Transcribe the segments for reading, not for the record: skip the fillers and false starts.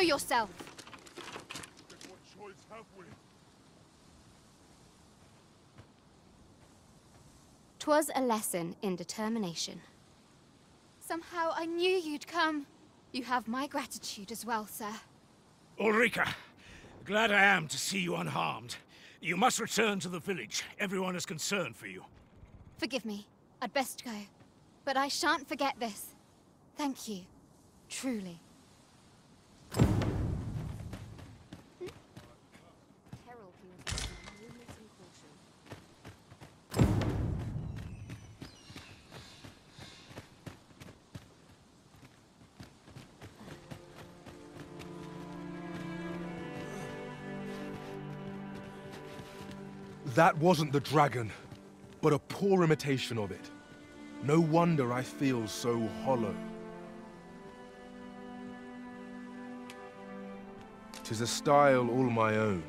Yourself. What choice have we? 'Twas a lesson in determination. Somehow I knew you'd come. You have my gratitude as well, sir. Ulrika, glad I am to see you unharmed. You must return to the village. Everyone is concerned for you. Forgive me. I'd best go. But I shan't forget this. Thank you. Truly. That wasn't the dragon, but a poor imitation of it. No wonder I feel so hollow. 'Tis a style all my own.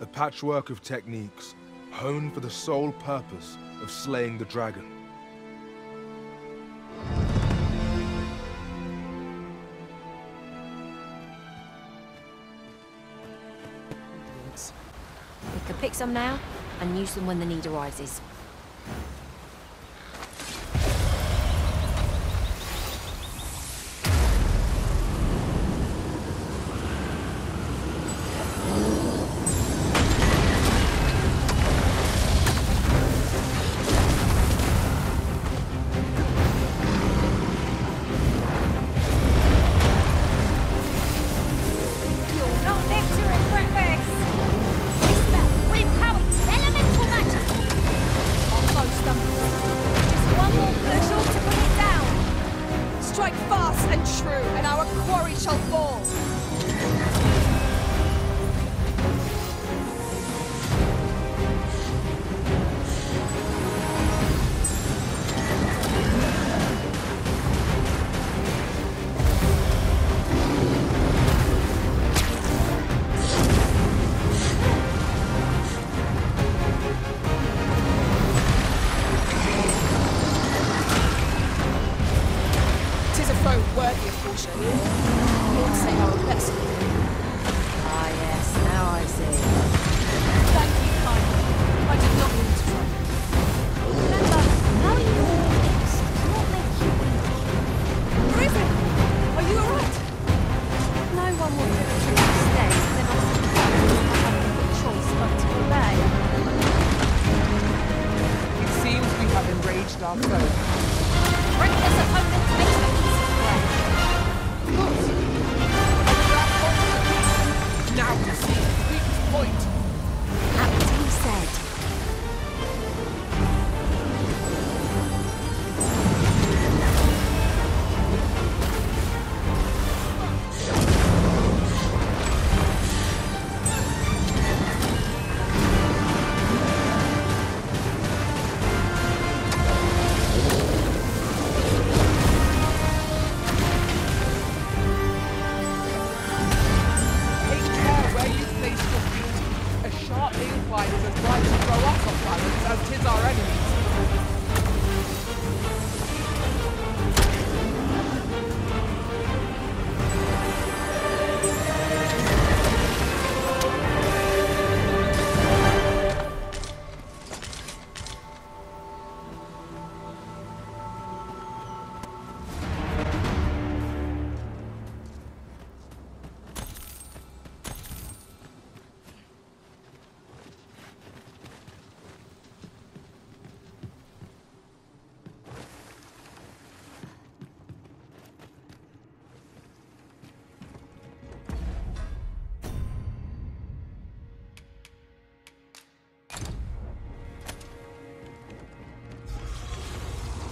A patchwork of techniques, honed for the sole purpose of slaying the dragon. Pick some now, and use them when the need arises.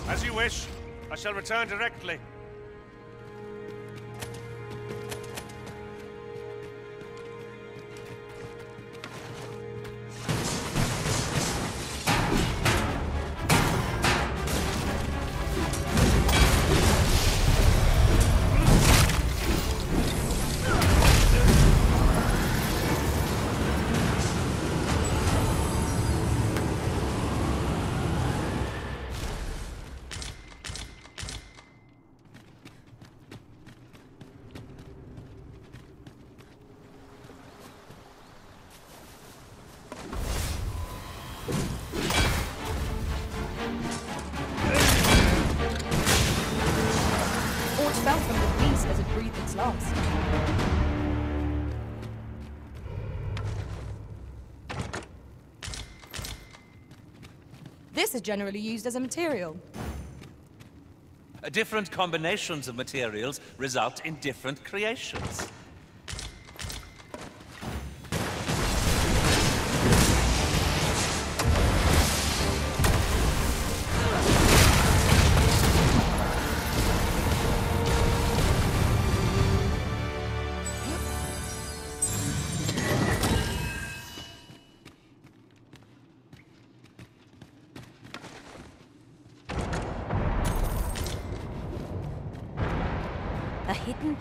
As you wish. I shall return directly. Felt from the beast as it breathed its last. This is generally used as a material. Different combinations of materials result in different creations.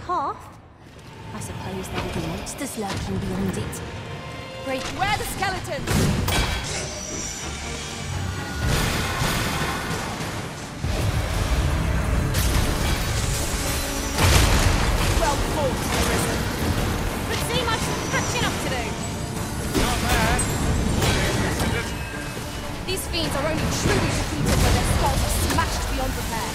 Path? I suppose there will be monsters lurking beyond it. Break where the skeletons! Well fought, Arisen. But seem I've some catching up to do. Not bad. These fiends are only truly defeated when their skulls are smashed beyond repair.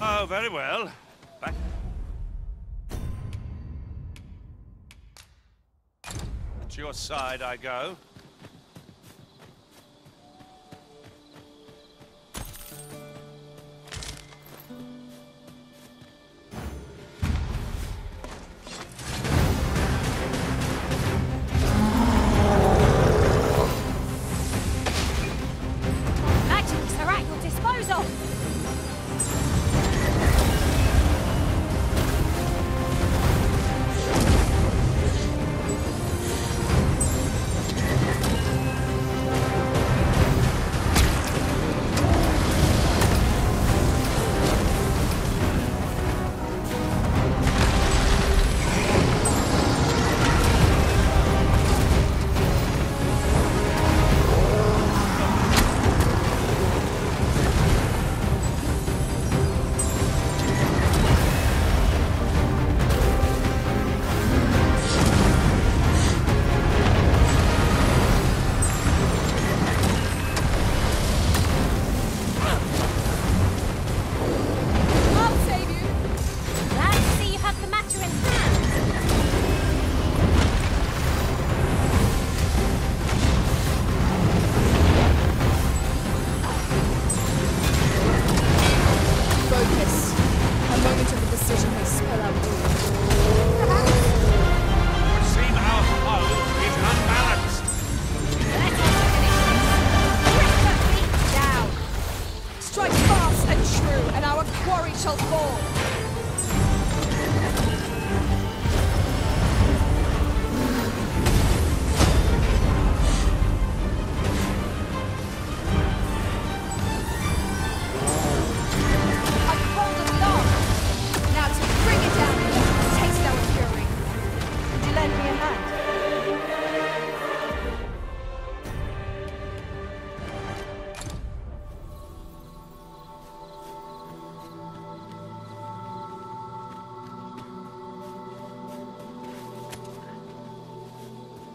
Oh, very well. Back. At your side I go.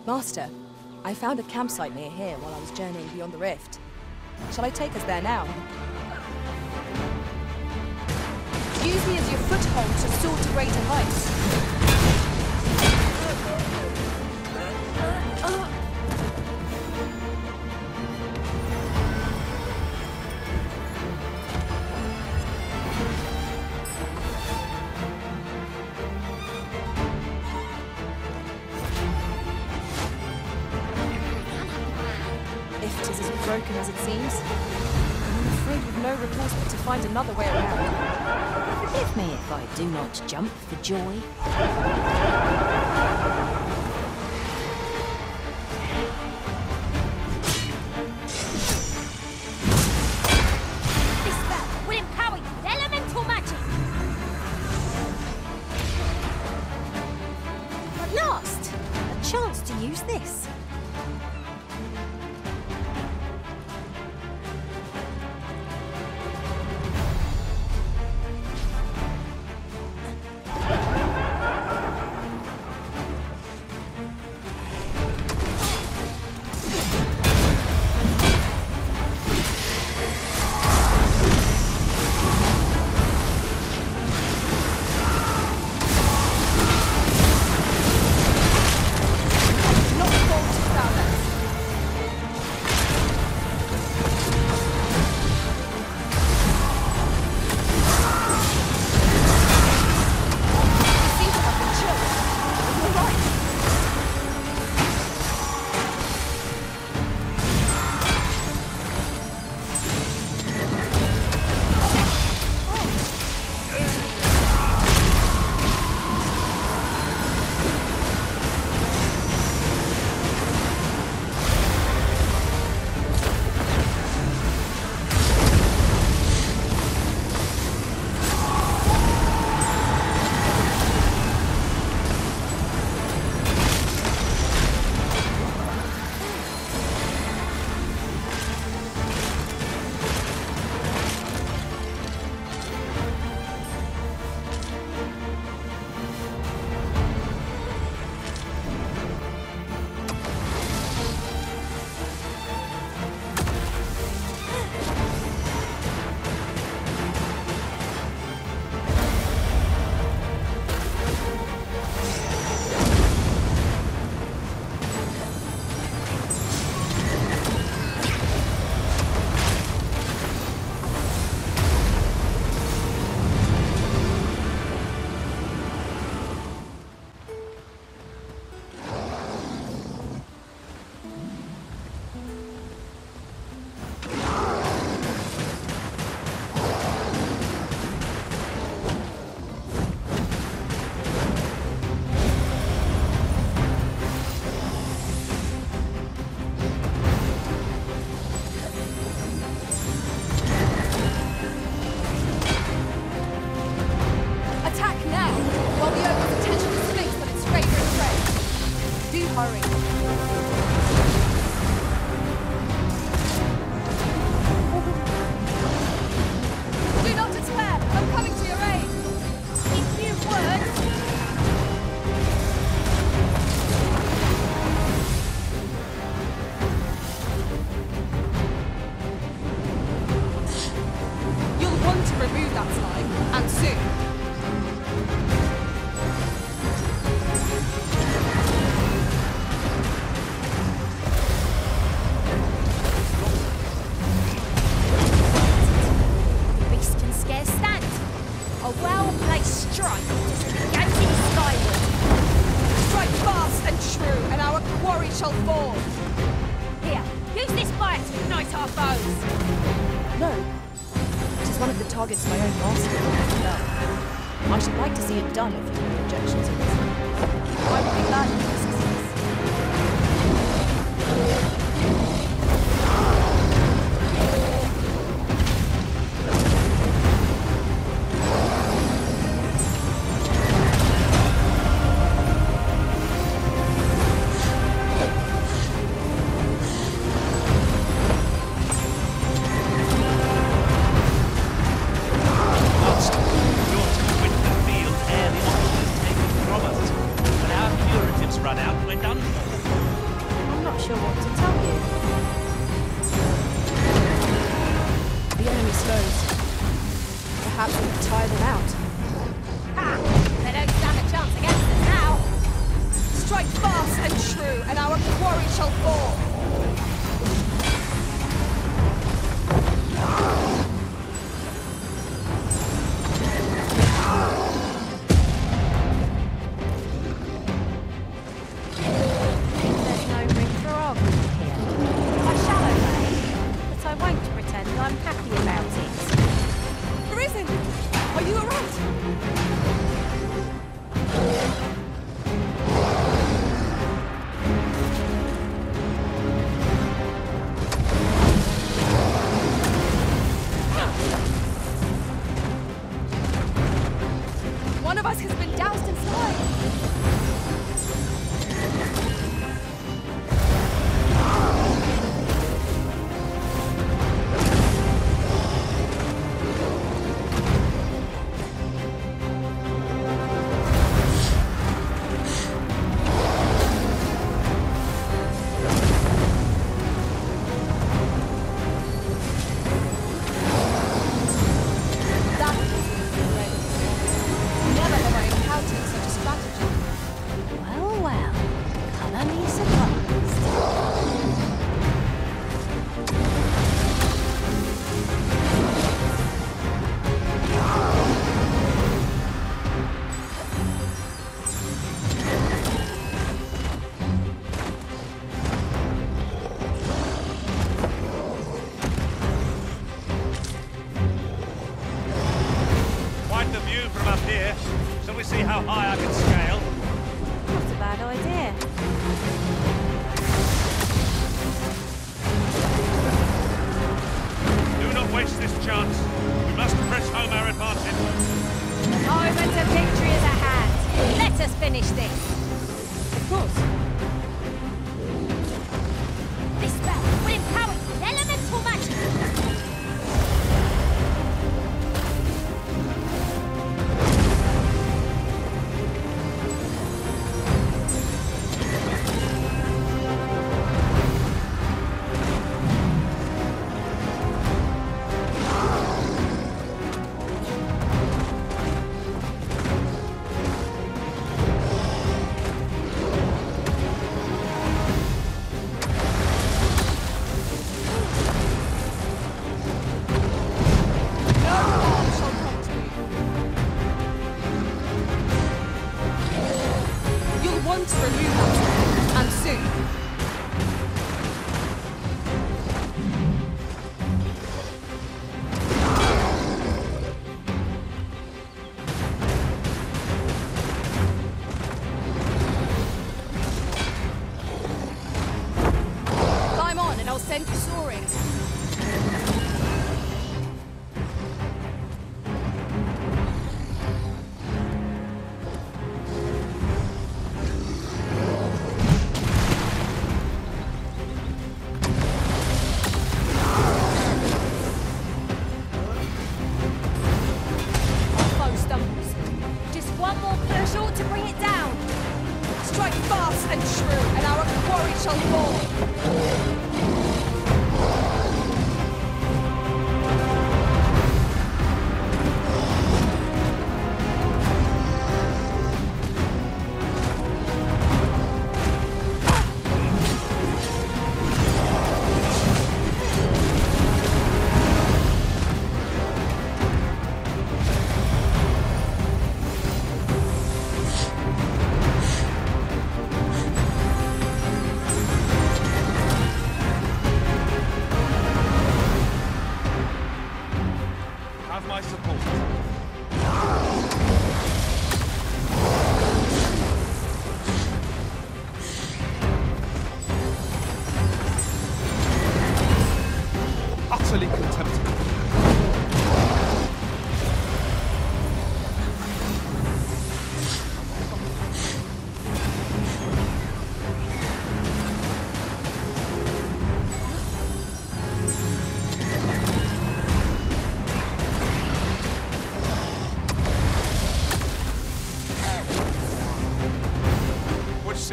Master, I found a campsite near here while I was journeying beyond the rift. Shall I take us there now? Use me as your foothold to soar to greater heights. Broken as it seems. I'm afraid we've no recourse but to find another way around. Forgive me if I do not jump for joy.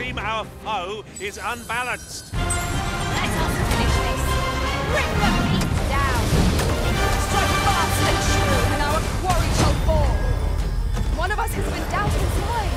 seem our foe is unbalanced. Let us finish this. Bring the meat down. Strike fast and true, and our quarry shall fall. One of us has been down his line.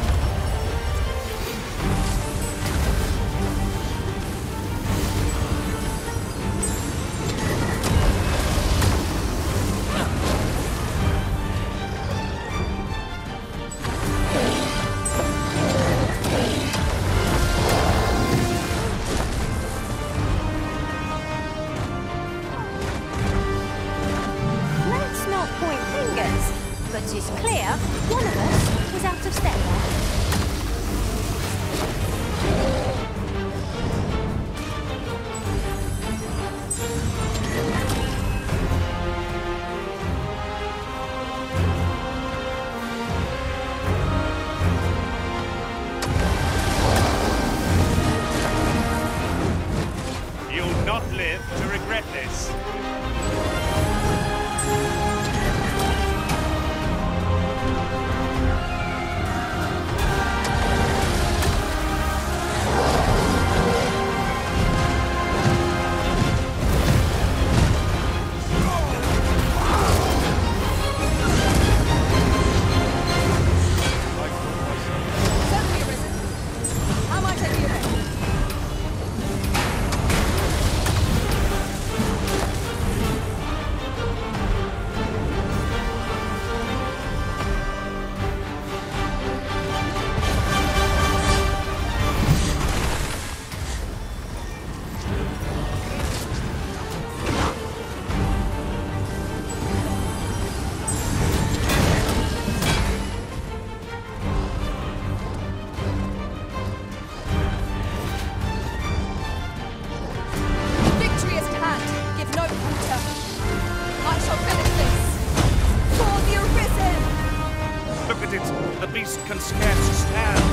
Can scarce stand. A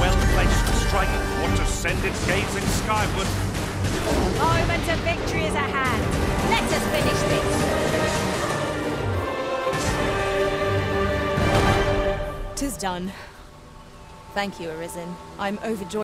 well-placed strike ought to send it gazing skyward. Moment of victory is at hand. Let us finish this. 'Tis done. Thank you, Arisen. I'm overjoyed.